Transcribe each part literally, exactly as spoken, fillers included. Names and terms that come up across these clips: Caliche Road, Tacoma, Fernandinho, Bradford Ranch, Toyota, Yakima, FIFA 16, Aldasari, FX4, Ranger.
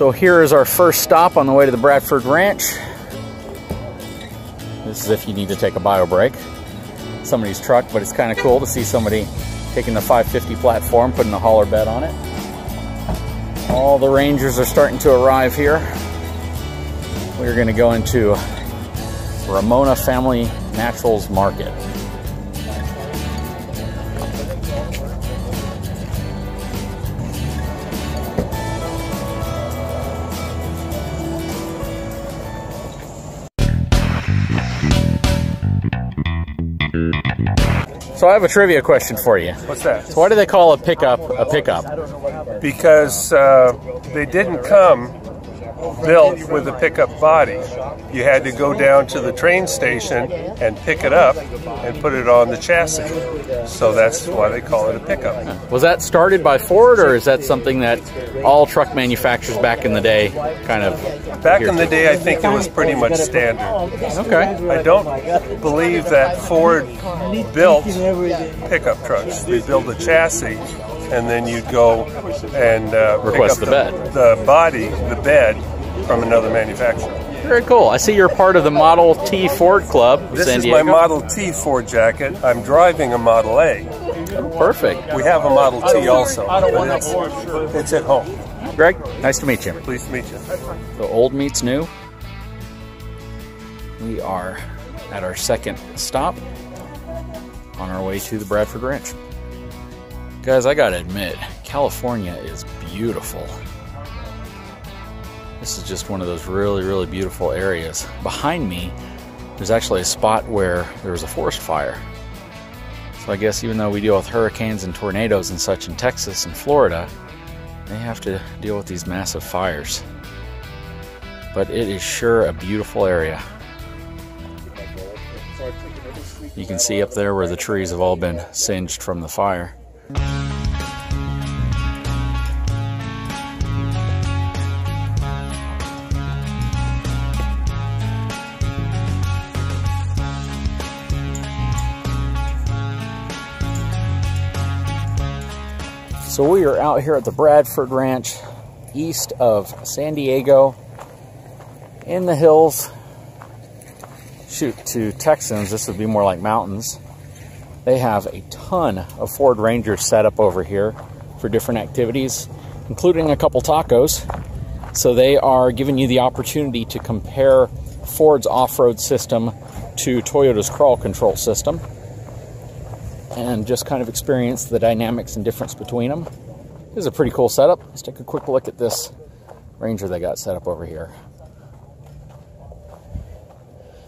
So here is our first stop on the way to the Bradford Ranch. This is if you need to take a bio break. Somebody's truck, but it's kind of cool to see somebody taking the five fifty platform, putting a hauler bed on it. All the Rangers are starting to arrive here. We're going to go into Ramona Family Naturals Market. So I have a trivia question for you. What's that? So why do they call a pickup a pickup? Because uh, they didn't come built with a pickup body. You had to go down to the train station and pick it up and put it on the chassis. So that's why they call it a pickup. Was that started by Ford, or is that something that all truck manufacturers back in the day kind of... Back in the day, I think it was pretty much standard. Okay. I don't believe that Ford built pickup trucks. They built a chassis, and then you'd go and uh, request the, the bed, the body, the bed from another manufacturer. Very cool. I see you're part of the Model T Ford Club. This San Diego. Is my Model T Ford jacket. I'm driving a Model A. Perfect. We have a Model T also. It's, it's at home. Greg, nice to meet you. Pleased to meet you. So old meets new. We are at our second stop on our way to the Bradford Ranch. Guys, I gotta admit, California is beautiful. This is just one of those really, really beautiful areas. Behind me, there's actually a spot where there was a forest fire. So I guess even though we deal with hurricanes and tornadoes and such in Texas and Florida, they have to deal with these massive fires. But it is sure a beautiful area. You can see up there where the trees have all been singed from the fire. So we are out here at the Bradford Ranch, east of San Diego, in the hills. Shoot, to Texans, this would be more like mountains. They have a ton of Ford Rangers set up over here for different activities, including a couple tacos. So they are giving you the opportunity to compare Ford's off-road system to Toyota's crawl control system and just kind of experience the dynamics and difference between them. This is a pretty cool setup. Let's take a quick look at this Ranger they got set up over here.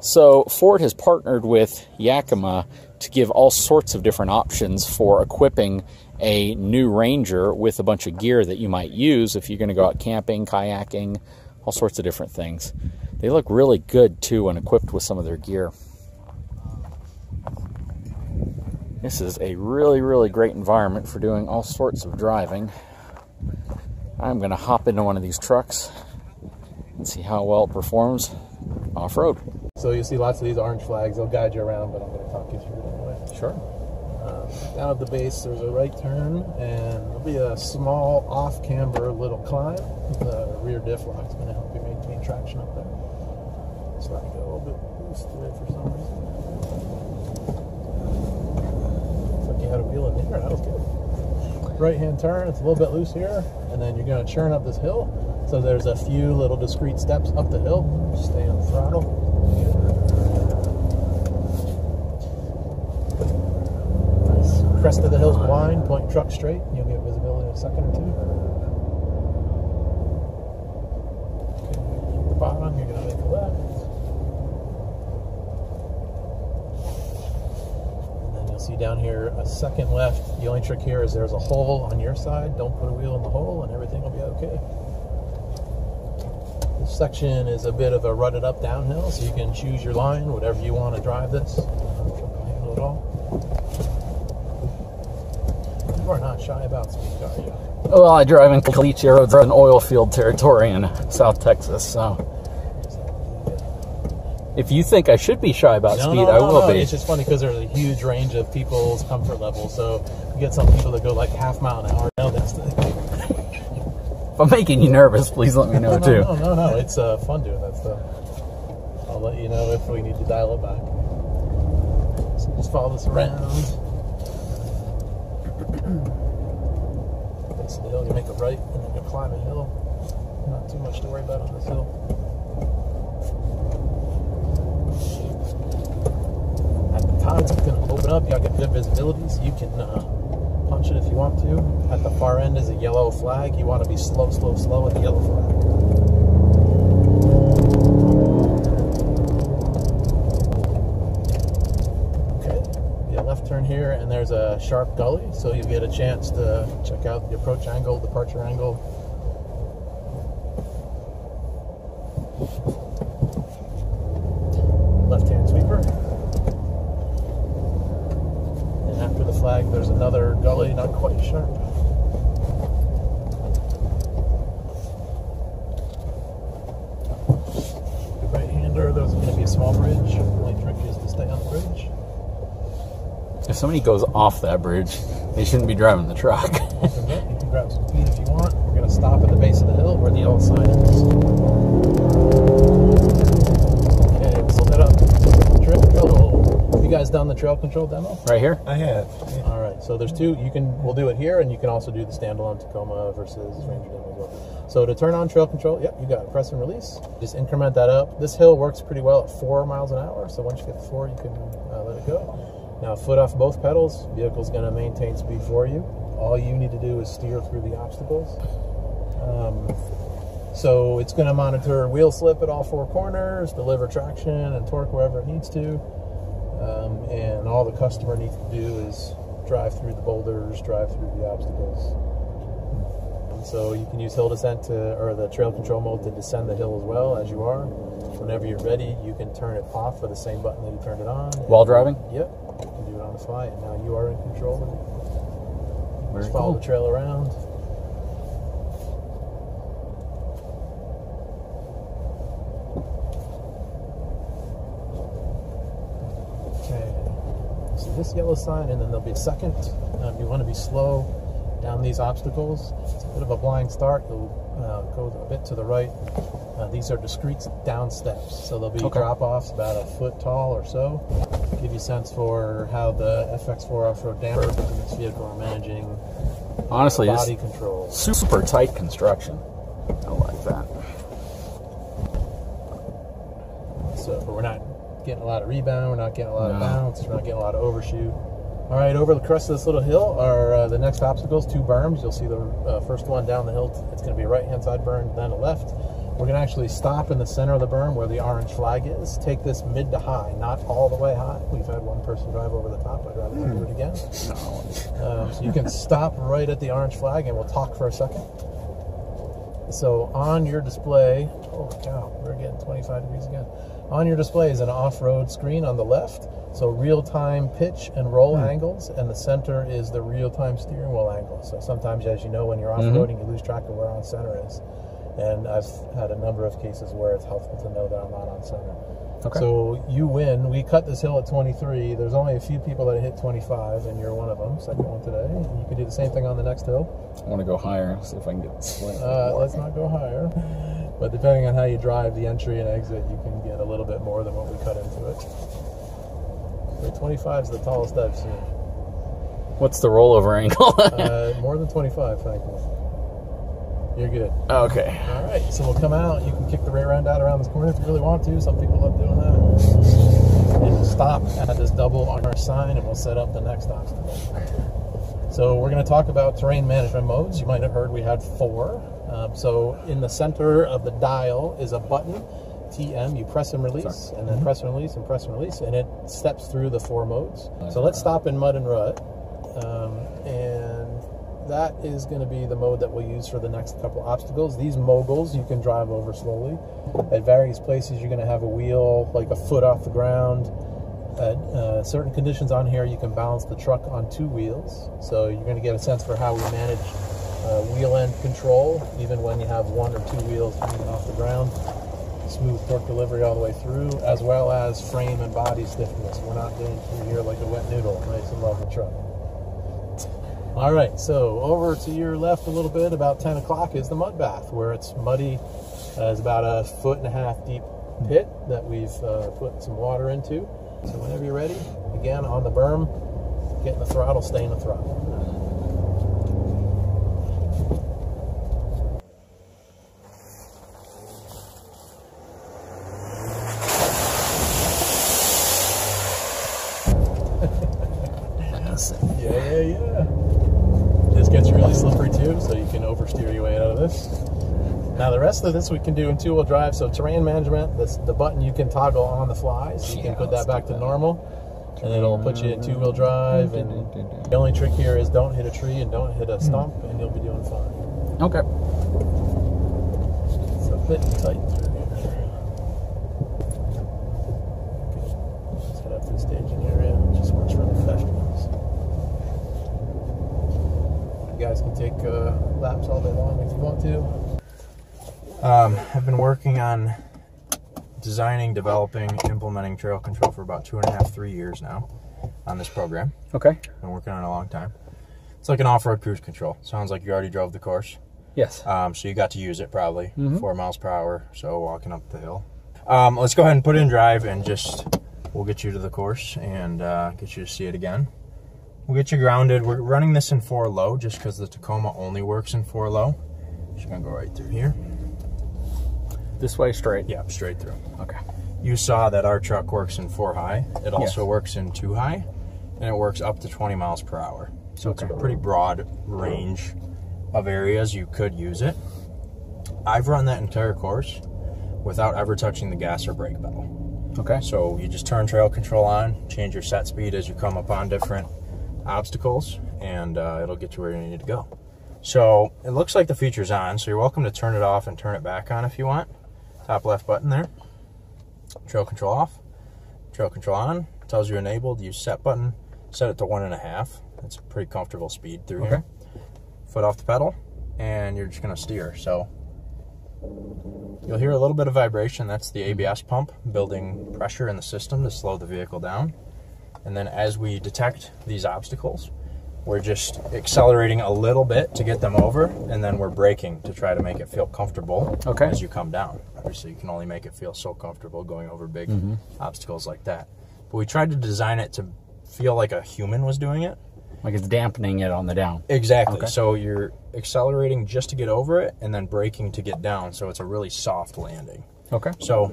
So Ford has partnered with Yakima to give all sorts of different options for equipping a new Ranger with a bunch of gear that you might use if you're going to go out camping, kayaking, all sorts of different things. They look really good too when equipped with some of their gear. This is a really, really great environment for doing all sorts of driving. I'm going to hop into one of these trucks and see how well it performs off-road. So you'll see lots of these orange flags. They'll guide you around, but I'm going to talk you through them anyway. Sure. Um, down at the base, there's a right turn, and there'll be a small off-camber little climb. The rear diff lock's going to help you maintain traction up there. Just let it go a little bit loose today for some reason. Looks like you had a wheel in there. That was good. Right-hand turn. It's a little bit loose here, and then you're going to churn up this hill. So there's a few little discrete steps up the hill. Just stay on the throttle. Crest of the hill's blind, point truck straight, and you'll get visibility in a second or two. Okay, at the bottom, you're going to make a left. And then you'll see down here a second left. The only trick here is there's a hole on your side. Don't put a wheel in the hole and everything will be okay. This section is a bit of a rutted up downhill, so you can choose your line, whatever you want to drive this. Handle it all. You are not shy about speed, are you? Well, I drive in Caliche Road, an oil field territory in South Texas, so... If you think I should be shy about no, speed, no, no, I will no. be. It's just funny because there's a huge range of people's comfort level, so you get some people that go like half mile an hour. No, that's the If I'm making you nervous, please let me know no, no, too. No, no, no, it's uh, fun doing that stuff. I'll let you know if we need to dial it back. So just follow this around. It's the hill, you make a right, and then you climb a hill. Not too much to worry about on this hill. At the top, it's going to open up. Y'all get good visibility, so you can uh, punch it if you want to. At the far end is a yellow flag. You want to be slow, slow, slow with the yellow flag. Turn here and there's a sharp gully, so you get a chance to check out the approach angle, departure angle. Left hand sweeper. And after the flag there's another gully, not quite sharp. The right hander, there's going to be a small bridge. The only trick is to stay on the bridge. If somebody goes off that bridge, they shouldn't be driving the truck. You can grab some feet if you want. We're going to stop at the base of the hill where the yellow sign is. Okay, whistle that up. Trail control. Have you guys done the trail control demo? Right here? I have. Yeah. All right, so there's two. You can, we'll do it here, and you can also do the standalone Tacoma versus Ranger demo as well. So to turn on trail control, yep, you got it. Press and release. Just increment that up. This hill works pretty well at four miles an hour, so once you get to four, you can uh, let it go. Now, foot off both pedals, vehicle's going to maintain speed for you. All you need to do is steer through the obstacles. Um, so it's going to monitor wheel slip at all four corners, deliver traction and torque wherever it needs to. Um, and all the customer needs to do is drive through the boulders, drive through the obstacles. And so you can use hill descent to, or the trail control mode to descend the hill as well as you are. Whenever you're ready, you can turn it off with the same button that you turned it on. While driving? Yep. You can do it on the fly, and now you are in control of it. Very Just follow cool. the trail around. Okay. So this yellow sign, and then there'll be a second. Um, you want to be slow down these obstacles. It's a bit of a blind start. You'll uh, go a bit to the right. Uh, these are discrete down steps, so there'll be okay. drop-offs about a foot tall or so. Give you a sense for how the F X four off-road dampers in this vehicle are managing Honestly, body it's control. Super tight construction. I like that. So but we're not getting a lot of rebound, we're not getting a lot no. of bounce, we're not getting a lot of overshoot. All right, over the crest of this little hill are uh, the next obstacles, two berms. You'll see the uh, first one down the hill. It's going to be a right-hand side berm, then a left. We're going to actually stop in the center of the berm where the orange flag is. Take this mid to high, not all the way high. We've had one person drive over the top. I'd rather do it again. Um, so you can stop right at the orange flag, and we'll talk for a second. So on your display, oh cow, we're getting twenty-five degrees again. On your display is an off-road screen on the left. So real-time pitch and roll mm. angles, and the center is the real-time steering wheel angle. So sometimes, as you know, when you're off-roading, mm-hmm. you lose track of where on center is. And I've had a number of cases where it's helpful to know that I'm not on center. Okay. So you win. We cut this hill at twenty-three. There's only a few people that hit twenty-five, and you're one of them. Second one today. And you can do the same thing on the next hill. I want to go higher. See if I can get slightly uh, more. Let's not go higher. But depending on how you drive the entry and exit, you can get a little bit more than what we cut into it. So twenty-five is the tallest I've seen. What's the rollover angle? uh, more than twenty-five, thankfully. You're good. Okay. All right, so we'll come out. You can kick the rear end out around this corner if you really want to. Some people love doing that. And we'll stop at this double on our sign, and we'll set up the next obstacle. So we're going to talk about terrain management modes. You might have heard we had four. Um, so in the center of the dial is a button, T M. You press and release, Sorry. and then mm-hmm. press and release, and press and release, and it steps through the four modes. Okay. So let's stop in mud and rut. Um, and that is going to be the mode that we'll use for the next couple obstacles. These moguls you can drive over slowly. At various places you're going to have a wheel like a foot off the ground. At uh, certain conditions on here you can balance the truck on two wheels. So you're going to get a sense for how we manage uh, wheel end control even when you have one or two wheels coming off the ground. Smooth torque delivery all the way through, as well as frame and body stiffness. We're not doing through here like a wet noodle, nice and level truck. All right, so over to your left a little bit, about ten o'clock, is the mud bath, where it's muddy. Uh, it's about a foot and a half deep pit that we've uh, put some water into. So whenever you're ready, again on the berm, getting the throttle, staying the throttle. Yeah, yeah, yeah. This gets really slippery too, so you can oversteer your way out of this. Now the rest of this we can do in two-wheel drive, so terrain management, this, the button you can toggle on the fly, so you yeah, can put that back to normal, and it'll put you in two-wheel drive, and the only trick here is don't hit a tree and don't hit a stump, and you'll be doing fine. Okay. It's a bit tight through here. Okay. Let's head up to the staging area, just watch for professionals. You guys can take uh, laps all day long if you want to. Um, I've been working on designing, developing, implementing trail control for about two and a half, three years now on this program. Okay. Been working on it a long time. It's like an off-road cruise control. Sounds like you already drove the course. Yes. Um, so you got to use it probably. Mm-hmm. Four miles per hour, so walking up the hill. Um, let's go ahead and put it in drive and just, we'll get you to the course and uh, get you to see it again. We'll get you grounded. We're running this in four low just because the Tacoma only works in four low. Just gonna go right through here. This way, straight? Yeah, straight through. Okay. You saw that our truck works in four high. It also yes. works in two high, and it works up to twenty miles per hour. So okay. It's a pretty broad range of areas you could use it. I've run that entire course without ever touching the gas or brake pedal. Okay. So you just turn trail control on, change your set speed as you come upon different obstacles, and uh, it'll get you where you need to go. So it looks like the feature's on, so you're welcome to turn it off and turn it back on if you want. Top left button there. Trail control off. Trail control on. It tells you enabled. Use set button. Set it to one and a half. That's a pretty comfortable speed through okay. here. Foot off the pedal, and you're just going to steer. So you'll hear a little bit of vibration. That's the A B S pump building pressure in the system to slow the vehicle down. And then as we detect these obstacles, we're just accelerating a little bit to get them over, and then we're braking to try to make it feel comfortable okay. as you come down. Obviously, you can only make it feel so comfortable going over big mm-hmm. obstacles like that. But we tried to design it to feel like a human was doing it. Like it's dampening it on the down. Exactly. Okay. So you're accelerating just to get over it, and then braking to get down, so it's a really soft landing. Okay. So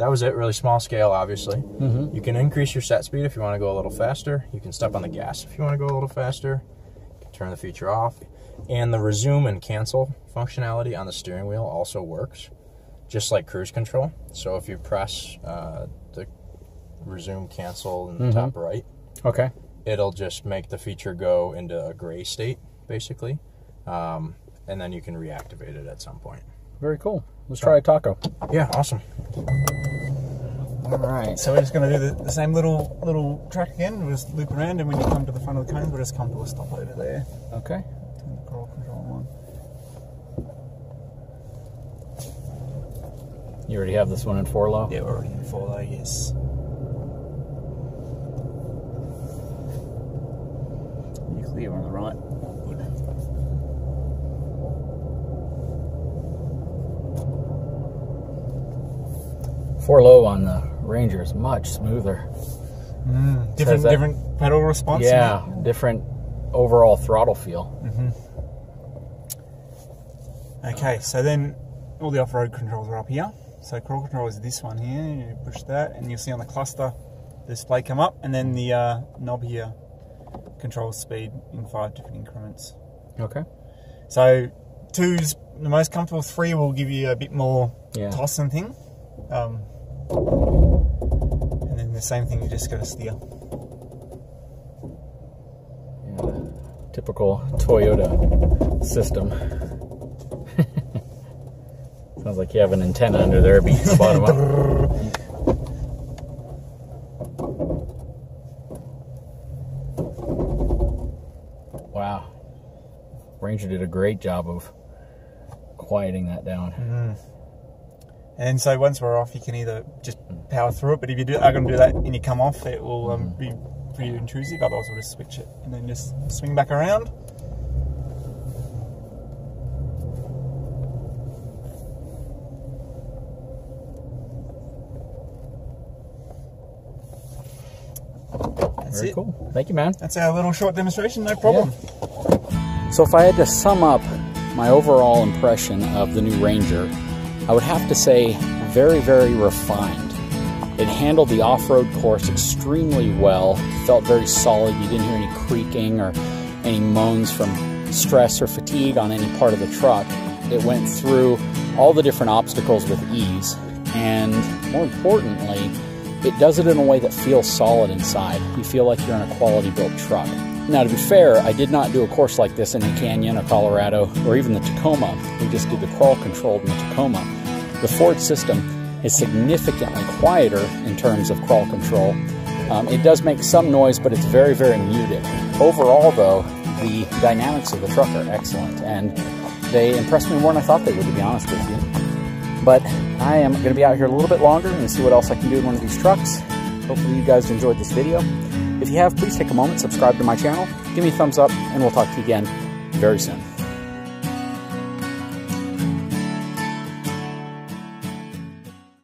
that was it, really small scale, obviously. Mm-hmm. You can increase your set speed if you want to go a little faster. You can step on the gas if you want to go a little faster. You can turn the feature off. And the resume and cancel functionality on the steering wheel also works, just like cruise control. So if you press uh, the resume cancel in the mm-hmm. top right, okay, it'll just make the feature go into a gray state, basically. Um, and then you can reactivate it at some point. Very cool. Let's try a taco. Yeah, awesome. All right. So we're just going to do the, the same little little track again. We'll just loop around, and when you come to the front of the cone, we'll just come to a stop over there. Okay. Turn the crawl control on. You already have this one in four low? Yeah, we're already in four low, yes. You're clear on the right. Four low on the Ranger is much smoother. Mm, different, that, different pedal response. Yeah, different overall throttle feel. Mm-hmm. Okay, so then all the off-road controls are up here. So crawl control is this one here. You push that, and you'll see on the cluster the display come up, and then the uh, knob here controls speed in five different increments. Okay. So two's the most comfortable. Three will give you a bit more yeah. toss and thing. Um, and then the same thing, you just got to steer. Yeah, typical Toyota system. Sounds like you have an antenna under there beating the bottom up. Wow. Ranger did a great job of quieting that down. Mm. And so once we're off, you can either just power through it, but if you do, are going to do that and you come off, it will um, be pretty intrusive, otherwise we'll just switch it. And then just swing back around, that's Very it. Cool. Thank you, man. That's our little short demonstration, no problem. Yeah. So if I had to sum up my overall impression of the new Ranger, I would have to say very, very refined. It handled the off-road course extremely well. It felt very solid. You didn't hear any creaking or any moans from stress or fatigue on any part of the truck. It went through all the different obstacles with ease. And more importantly, it does it in a way that feels solid inside. You feel like you're in a quality-built truck. Now, to be fair, I did not do a course like this in the Canyon of Colorado or even the Tacoma. We just did the crawl controlled in the Tacoma. The Ford system is significantly quieter in terms of crawl control. Um, it does make some noise, but it's very, very muted. Overall, though, the dynamics of the truck are excellent, and they impressed me more than I thought they would, to be honest with you. But I am going to be out here a little bit longer and see what else I can do in one of these trucks. Hopefully you guys enjoyed this video. If you have, please take a moment, subscribe to my channel, give me a thumbs up, and we'll talk to you again very soon.